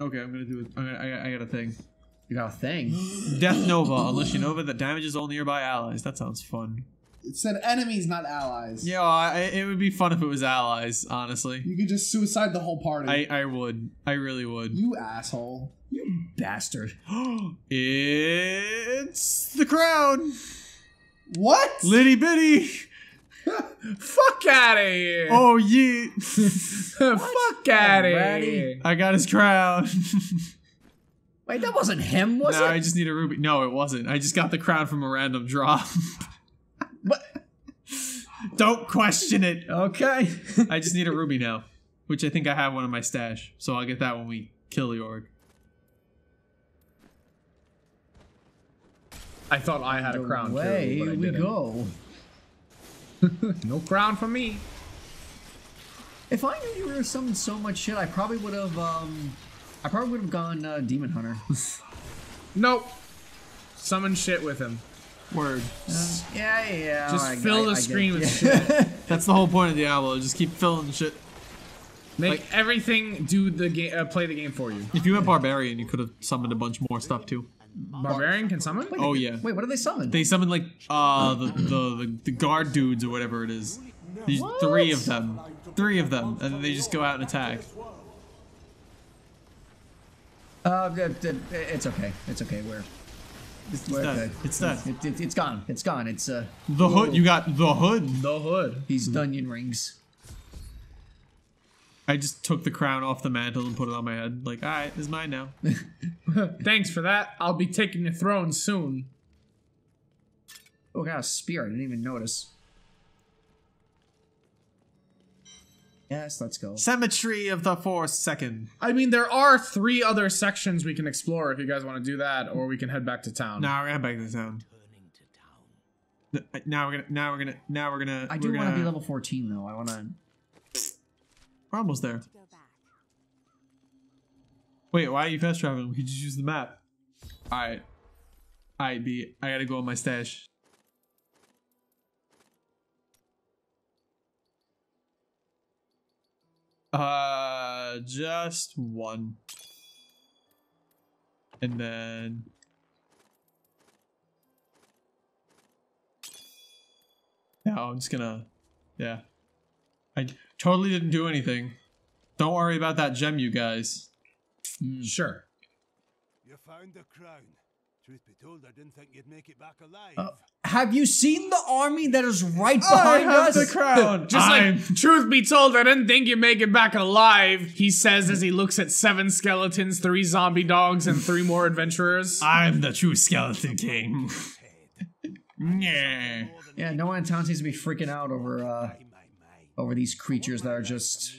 Okay, I'm gonna do it. I got a thing. You got a thing? Death Nova. Alusha Nova that damages all nearby allies. That sounds fun. It said enemies, not allies. Yeah, it would be fun if it was allies, honestly. You could just suicide the whole party. I would. I really would. You asshole. You bastard. It's the crown. What? Litty bitty. Fuck out of here. Oh, yeah. Fuck out of here. I got his crown. Wait, that wasn't him, was it? No, I just need a ruby. No, it wasn't. I just got the crown from a random drop. But don't question it. Okay. I just need a ruby now, which I think I have one in my stash. So I'll get that when we kill the orc. I thought I had a crown too, but I didn't. Away we go. No crown for me. If I knew you were summoning so much shit, I probably would have. I probably would have gone Demon Hunter. Nope. Summon shit with him. Word. Yeah. Just fill the screen with shit. That's the whole point of Diablo. Just keep filling shit. Make everything do the game. Play the game for you. If you went Barbarian, you could have summoned a bunch more stuff too. Barbarian can summon? Wait, oh yeah. Wait, what do they summon? They summon like the guard dudes or whatever it is. There's three of them. And then they just go out and attack. It's okay. It's okay. We're good. It's done. It's gone. It's gone. It's the hood. You got the hood. The hood. These onion rings. I just took the crown off the mantle and put it on my head. Like, all right, it's mine now. Thanks for that. I'll be taking the throne soon. Oh, I got a spear. I didn't even notice. Yes, let's go. Cemetery of the 4th Second. I mean, there are 3 other sections we can explore if you guys want to do that, or we can head back to town. No, we're heading back to town. Now we're gonna. I do want to be level 14 though. I want to. We're almost there. Wait, why are you fast traveling? We could just use the map. Alright. Alright, B. I gotta go on my stash. Just one. And then... No, I'm just gonna... Yeah. I totally didn't do anything. Don't worry about that gem, you guys. Sure. You found the crown. Truth be told, I didn't think you'd make it back alive. Have you seen the army that is right behind us? The crown. Just like, truth be told, I didn't think you'd make it back alive, he says as he looks at 7 skeletons, 3 zombie dogs, and 3 more adventurers. I'm the true Skeleton King. Yeah. Yeah, no one in town seems to be freaking out over, over these creatures that are just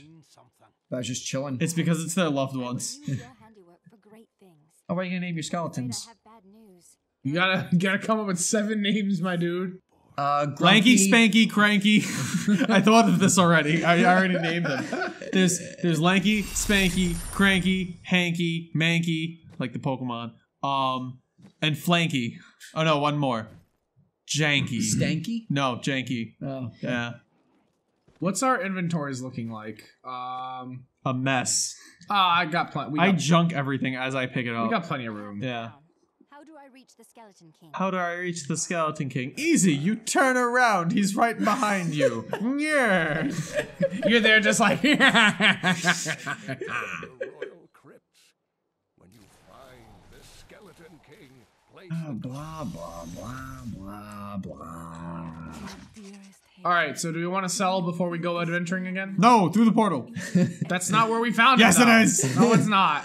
chilling. It's because it's their loved ones. Oh, what are you gonna name your skeletons? You gotta come up with 7 names, my dude. Grumpy, Lanky, Spanky, Cranky. I thought of this already. I already named them. There's Lanky, Spanky, Cranky, Hanky, Manky, like the Pokemon. And Flanky. Oh no, one more. Janky. Stanky? No, Janky. Oh, okay. Yeah. What's our inventories looking like? A mess. I got plenty. I junk everything as I pick it up. We got plenty of room. Yeah. How do I reach the Skeleton King? Easy. You turn around. He's right behind you. Yeah. You're there, just like. Blah blah blah blah blah. Alright, so do we want to sell before we go adventuring again? No, through the portal. That's not where we found it. Yes, it is. No, it's not.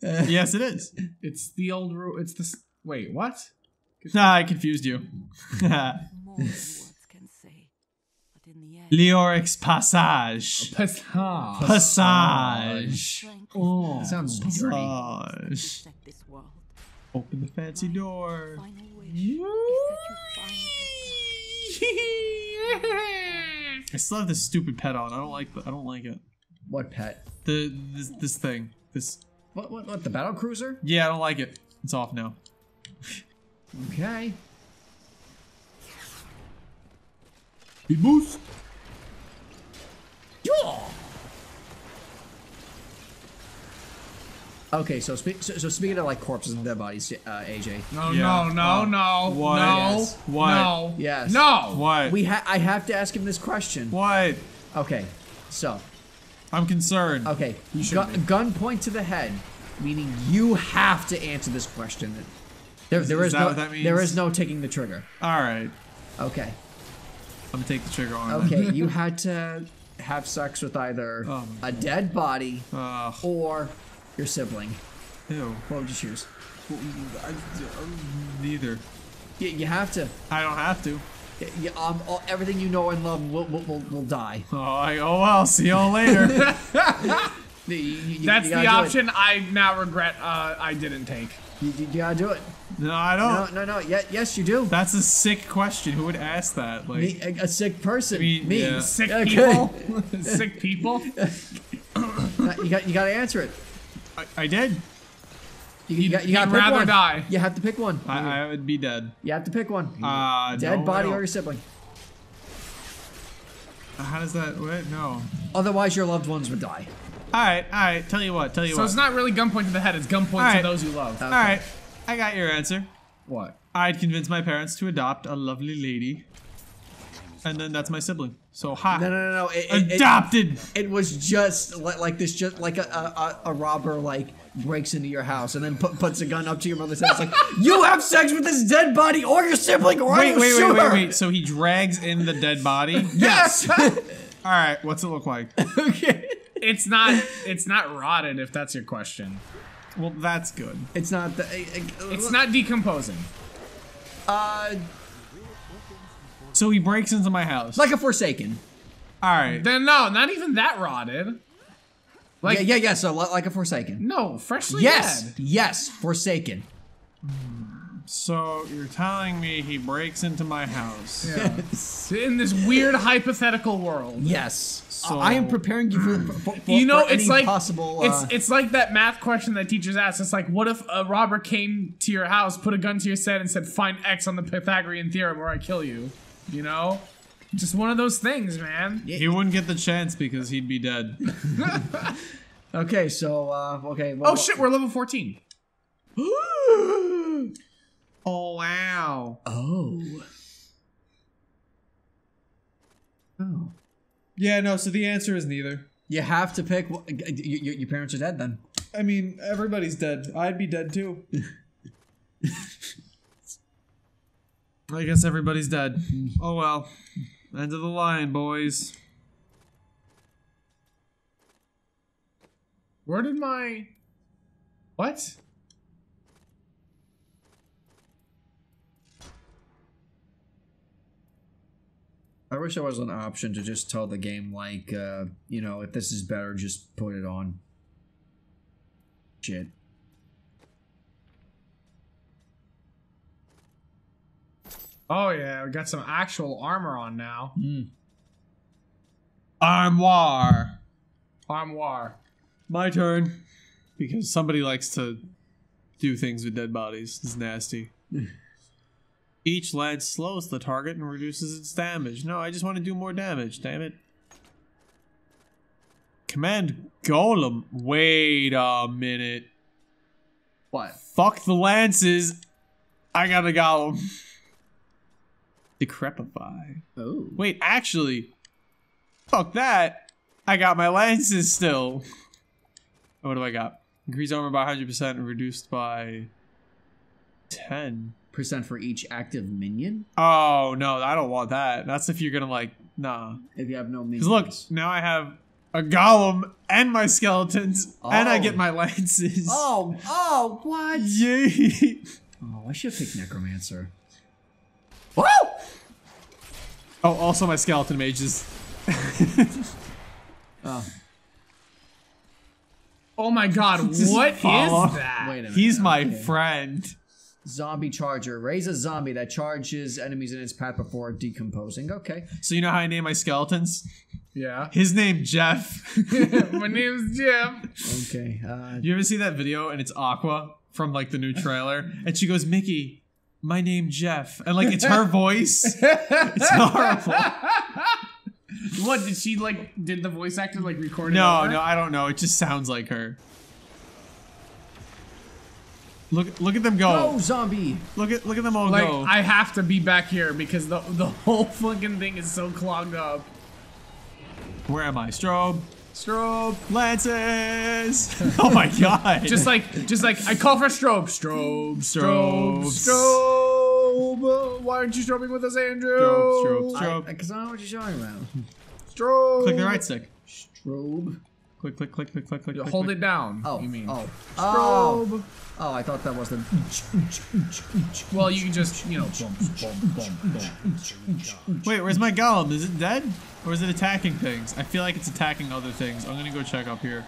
Yes, it is. It's the old room. It's the. Wait, what? Nah, I confused you. Leoric's passage. Passage. Oh, that sounds dirty. Open the fancy door. I still have this stupid pet on. I don't like it. What pet? This thing. This. What? The battle cruiser? Yeah, I don't like it. It's off now. Okay. Speed boost. Yeah. Okay, so speaking of like corpses and dead bodies, AJ. No, yeah. No. What? No. Yes. What? No. Yes. No. What? I have to ask him this question. What? Okay, so. I'm concerned. Okay, gun point to the head, meaning you have to answer this question. There is no taking the trigger. All right. Okay. I'm gonna take the trigger on. Okay, you had to have sex with either a dead body or your sibling. Ew. What would you choose? Neither. You have to. I don't have to. Yeah, everything you know and love will die. Oh well, see y'all later. That's the option I now regret I didn't take. You gotta do it. No, I don't. No. Yes, you do. That's a sick question. Who would ask that? Like me, a sick person. Me. Yeah. Sick people. Sick people. You gotta answer it. I did. You gotta pick rather one. Die. You have to pick one. I would be dead. You have to pick one. Dead body or your sibling. How does that? What? No. Otherwise, your loved ones would die. All right. Tell you what. So it's not really gunpoint to the head. It's gunpoint to those you love. Okay. All right. I got your answer. What? I'd convince my parents to adopt a lovely lady, and then that's my sibling. So hot. No. Adopted. It was just like this, just like a robber like breaks into your house and then puts a gun up to your mother's head. It's like you have sex with this dead body or your sibling or wait. So he drags in the dead body. Yes. All right. What's it look like? Okay. It's not rotted if that's your question. Well, that's good. It's not. It's not decomposing. So he breaks into my house like a Forsaken. All right. Then no, not even that rotted. Like yeah. So like a Forsaken. No, freshly dead. Yes, Forsaken. So you're telling me he breaks into my house? Yes. In this weird hypothetical world. Yes. So, I am preparing you for you know, for it's any like possible, it's like that math question that teachers ask. It's like, what if a robber came to your house, put a gun to your head, and said, "Find X on the Pythagorean theorem, or I kill you." You know, just one of those things, man. He wouldn't get the chance because he'd be dead. Okay, so okay. Well, oh shit, we're level 14. Oh wow. Oh. Yeah, no, so the answer is neither. You have to pick... Well, your parents are dead, then. I mean, everybody's dead. I'd be dead, too. I guess everybody's dead. Oh, well. End of the line, boys. Where did my... What? I wish there was an option to just tell the game, like, you know, if this is better, just put it on. Shit. Oh, yeah, we got some actual armor on now. Armoire. Armoire. My turn. Because somebody likes to do things with dead bodies. It's nasty. Each lance slows the target and reduces its damage. No, I just want to do more damage, damn it. Command Golem. Wait a minute. What? Fuck the lances. I got a golem. Decrepify. Oh. Wait, actually. Fuck that. I got my lances still. What do I got? Increase armor by 100% and reduced by 10% for each active minion? Oh no, I don't want that. That's if you're gonna like, nah. If you have no minions. Look, now I have a golem and my skeletons, and I get my lances. Oh, what? Yay! Oh, I should pick necromancer. Whoa! Oh, also my skeleton mages. Oh my god, what is that? Wait a minute, he's my friend. Zombie charger. Raise a zombie that charges enemies in its path before decomposing. Okay. So you know how I name my skeletons? Yeah. His name, Jeff. My name's Jeff. Okay. You ever see that video and it's Aqua from like the new trailer? And she goes, Mickey, my name, Jeff. And like it's her voice. It's horrible. What, did she like, did the voice actor like record it? No, I don't know. It just sounds like her. Look at them go. Go, zombie. Look at them all go. Like, I have to be back here because the whole fucking thing is so clogged up. Where am I? Strobe. Strobe. Lances. Oh my god. just like I call for strobe. Strobe. Strobe. Strobe. Why aren't you strobing with us, Andrew? Strobe. Strobe. Because I don't know what you're talking about. Strobe. Click the right stick. Strobe. Click. Hold it down. Oh, you mean? Oh. Strobe. Oh, I thought that was the. Well, you can just, you know. Wait, where's my golem? Is it dead? Or is it attacking things? I feel like it's attacking other things. I'm gonna go check up here.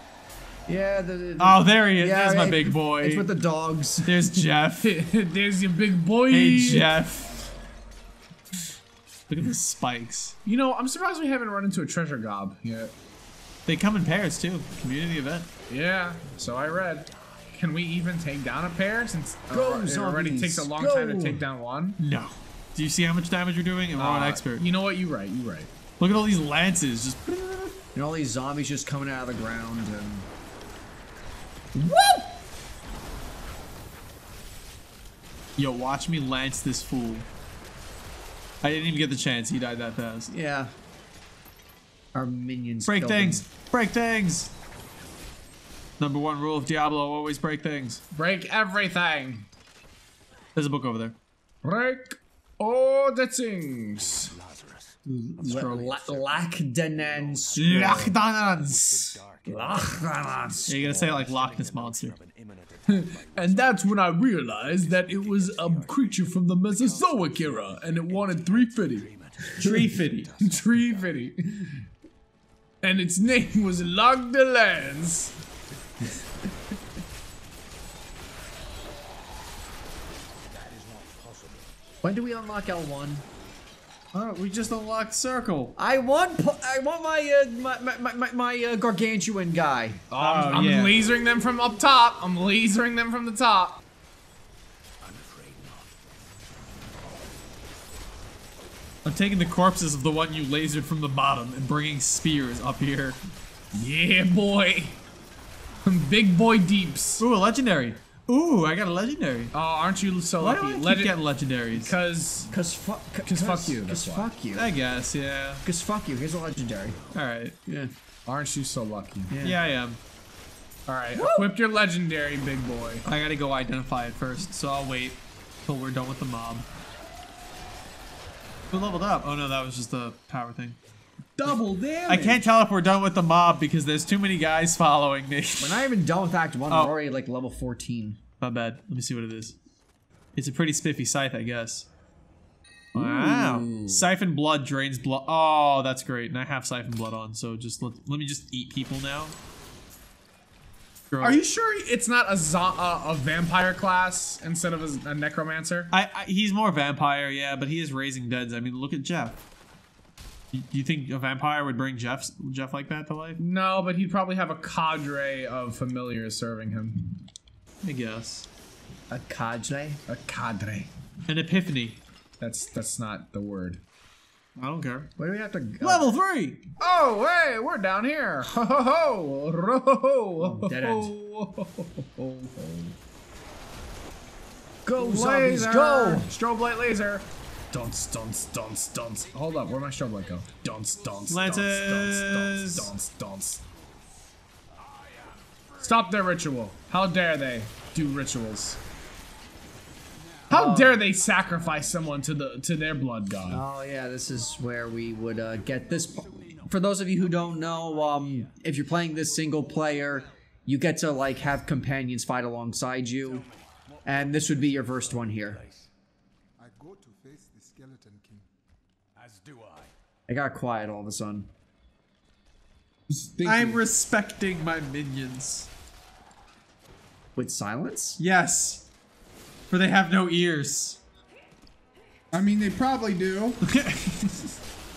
Yeah. Oh, there he is. Yeah, there's my big boy. It's with the dogs. There's Jeff. There's your big boy. Hey, Jeff. Look at the spikes. You know, I'm surprised we haven't run into a treasure gob yet. They come in pairs too. Community event. Yeah, so I read. Can we even take down a pair since it already takes a long time to take down one? No. Do you see how much damage you're doing? And we're an expert. You know what? You're right. You're right. Look at all these lances. Just and all these zombies just coming out of the ground and. Woo! Yo, watch me lance this fool. I didn't even get the chance. He died that fast. Yeah. Our minions break things! Break things! Number one rule of Diablo, always break things. Break everything! There's a book over there. Break all the things! Lachdanans. Lachdanans. Lachdanans. You're gonna say it like Loch Ness Monster. And that's when I realized that it was a creature from the Mesozoic era and it wanted 350. 350. 350. And its name was Lachdanans. When do we unlock L1? Oh, we just unlocked circle. I want my gargantuan guy. Oh, I'm lasering them from up top. I'm lasering them from the top. I'm afraid not. I'm taking the corpses of the one you lasered from the bottom and bringing spears up here. Yeah, boy. Big boy deeps. Ooh, a legendary. Ooh, I got a legendary. Oh, aren't you so lucky? Why do I keep getting legendaries? Cause fuck you. Cause fuck you. I guess, yeah. Cause fuck you. Here's a legendary. All right. Yeah. Aren't you so lucky? Yeah, yeah I am. All right. Woo! Equip your legendary, big boy. I gotta go identify it first, so I'll wait till we're done with the mob. Who leveled up? Oh no, that was just the power thing. Double damage. I can't tell if we're done with the mob because there's too many guys following me. We're not even done with Act 1. Oh. We're already like level 14. My bad. Let me see what it is. It's a pretty spiffy scythe, I guess. Ooh. Wow. Siphon blood drains blood. Oh, that's great. And I have siphon blood on, so just let me just eat people now. Girl. Are you sure it's not a vampire class instead of a necromancer? He's more vampire, yeah, but he is raising deads. I mean, look at Jeff. Do you think a vampire would bring Jeff like that to life? No, but he'd probably have a cadre of familiars serving him. I guess. A cadre? A cadre. An epiphany. That's not the word. I don't care. Where do we have to go? Level 3! Oh, hey, we're down here. Ho ho ho! Ro ho ho! Oh, dead end. Ho ho ho. Go, zombies, go! Strobe light laser. Dunce, dunce, dunce, dunce. Hold up, where'd my strobe light go? Dunce, dunce, dunce, dunce, dunce, dunce. Stop their ritual. How dare they do rituals? How dare they sacrifice someone to their blood god? Oh yeah, this is where we would get this. For those of you who don't know, if you're playing this single player, you get to like have companions fight alongside you, and this would be your first one here. Skeleton King. As do I. I got quiet all of a sudden. I'm respecting my minions. With silence? Yes. For they have no ears. I mean, they probably do.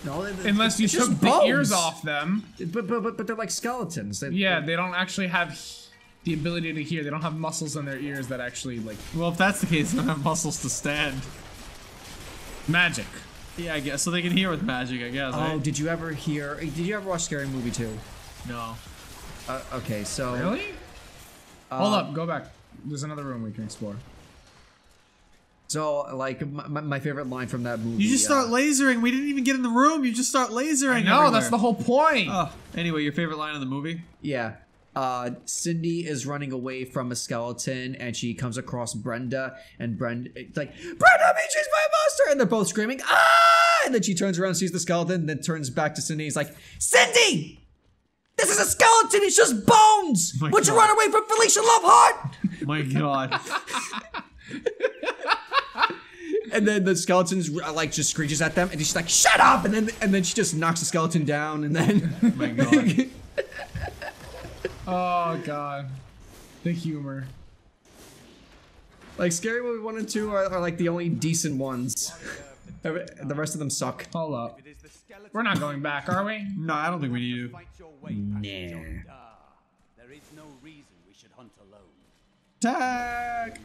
No, unless you took the ears off them. But they're like skeletons. They don't actually have the ability to hear. They don't have muscles in their ears that actually like. Well, if that's the case, they don't have muscles to stand. Magic. Yeah, I guess. So they can hear with magic, I guess. Oh, right? Did you ever watch Scary Movie 2? No. Okay, so... Really? Hold up, go back. There's another room we can explore. So, like, my favorite line from that movie. You just start lasering. We didn't even get in the room. You just start lasering. No, that's the whole point. Anyway, your favorite line in the movie? Yeah. Cindy is running away from a skeleton, and she comes across Brenda, and Brenda's like, Brenda, she's my monster! And they're both screaming, ah! And then she turns around, sees the skeleton, and then turns back to Cindy. He's like, Cindy! This is a skeleton! It's just bones! Would you run away from Felicia Lovehart? My God. And then the skeleton's like just screeches at them, and she's like, "Shut up!" And then she just knocks the skeleton down, and then. Oh my God. Oh God, the humor. Like Scary Movie 1 and 2 are like the only decent ones. The rest of them suck. Hold up. We're not going back, are we? No, I don't think we need to. Nah. There is no reason we should hunt alone. Tag.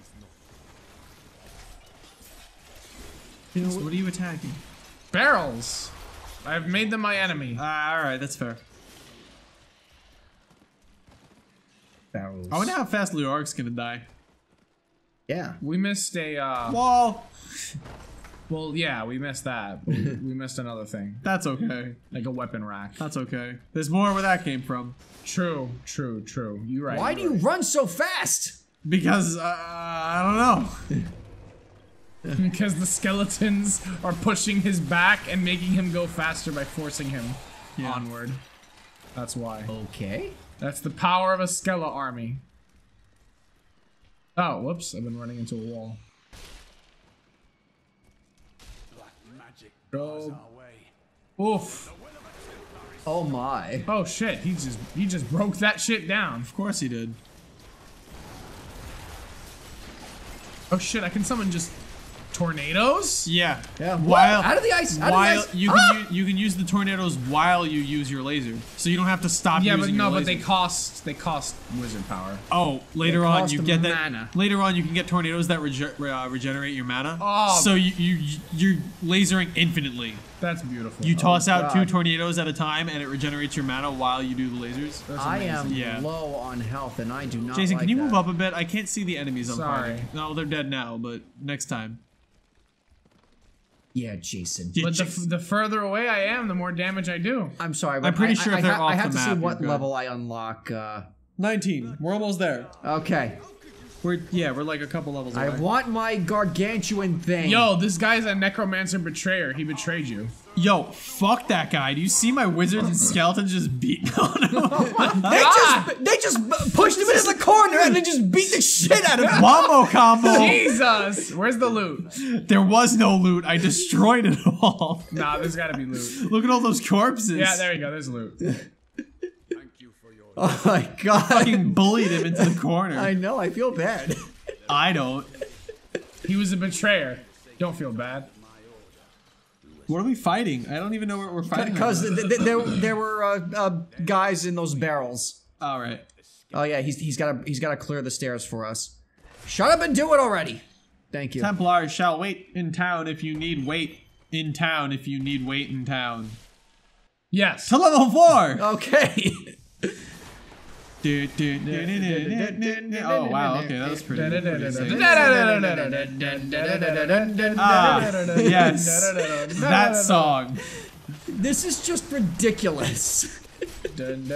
You know, so what are you attacking? Barrels! I've made them my enemy. Alright, that's fair. Barrels. I wonder how fast Leoric's gonna die. Yeah. We missed a, wall! Well, yeah, we missed that. But we missed another thing. That's okay. Like a weapon rack. That's okay. There's more where that came from. True, true, true. You're right. Why do you run so fast? Because, I don't know. Because the skeletons are pushing his back and making him go faster by forcing him onward. That's why. Okay. That's the power of a skele army. Oh, whoops. I've been running into a wall. Black magic goes our way. Oof. Oh my. Oh shit. He just broke that shit down. Of course he did. Oh shit. I can summon just... tornadoes? Yeah. Yeah. While out of the ice. You can use the tornadoes while you use your laser, so you don't have to stop. Yeah, using your laser. But they cost wizard power. Oh, later on you get mana. Later on you can get tornadoes that regenerate your mana. Oh. So you're lasering infinitely. That's beautiful. You toss out 2 tornadoes at a time, and it regenerates your mana while you do the lasers. I am low on health, and I do not. Jason, can you move up a bit? I can't see the enemies. Sorry. No, they're dead now, but next time. Yeah, Jason. But the further away I am, the more damage I do. I'm sorry, but I'm pretty sure if they're off the map. I have to see what level I unlock. 19. We're almost there. Okay. We're like a couple levels away. I want my gargantuan thing. Yo, this guy's a necromancer betrayer. He betrayed you. Yo, fuck that guy. Do you see my wizards and skeletons just beating on him? They just pushed him into the corner and they just beat the shit out of him. Wombo combo. Jesus. Where's the loot? There was no loot. I destroyed it all. Nah, there's gotta be loot. Look at all those corpses. Yeah, there you go. There's loot. Oh my God! Fucking bullied him into the corner. I know. I feel bad. I don't. He was a betrayer. Don't feel bad. What are we fighting? I don't even know what we're fighting. Because there were guys in those barrels. All right. Oh yeah, he's gotta clear the stairs for us. Shut up and do it already. Thank you. Templars shall wait in town if you need wait in town if you need wait in town. Yes. To level 4. Okay. Oh wow, okay, that was pretty good. Yes, that song. This is just ridiculous. And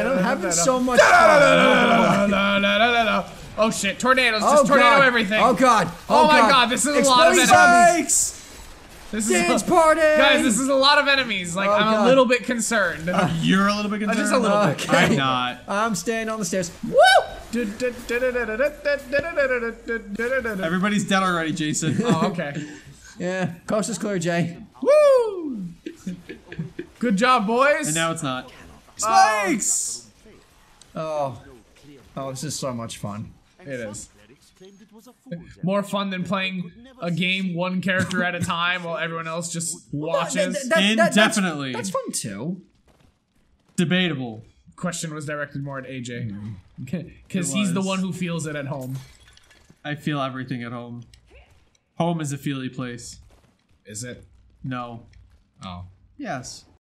I'm having so much fun. Oh shit, tornadoes, just tornado everything. Oh god, oh my god, this is a lot of enemies. This dance is party! Guys, this is a lot of enemies. Like, I'm a little bit concerned. You're a little bit concerned? Just a little bit. Okay. I'm not. I'm staying on the stairs. Woo! Everybody's dead already, Jason. Oh, okay. Yeah. Coast is clear, Jay. Woo! Good job, boys. And now it's not. Spikes! Oh. Oh, this is so much fun. It is. More fun than playing a game one character at a time while everyone else just watches. Indefinitely. That's fun too. Debatable. Question was directed more at AJ. Because he's the one who feels it at home. I feel everything at home. Home is a feely place. Is it? No. Oh. Yes.